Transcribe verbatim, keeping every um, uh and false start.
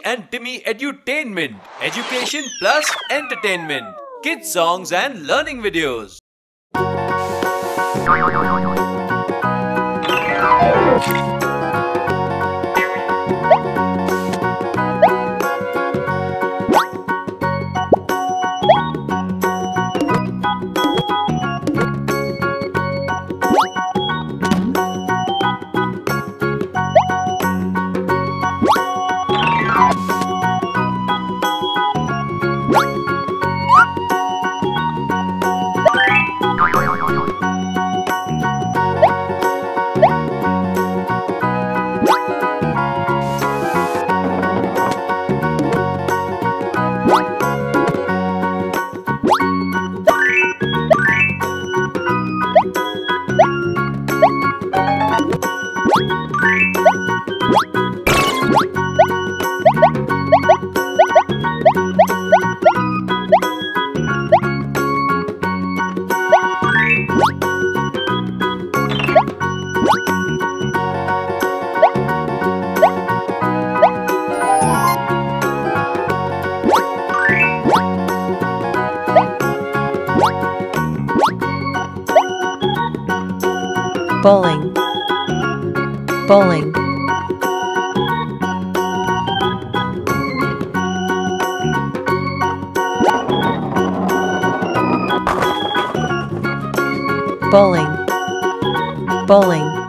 Teddy and Timmy Edutainment, education plus entertainment, kids songs and learning videos. Bowling, bowling, bowling, bowling.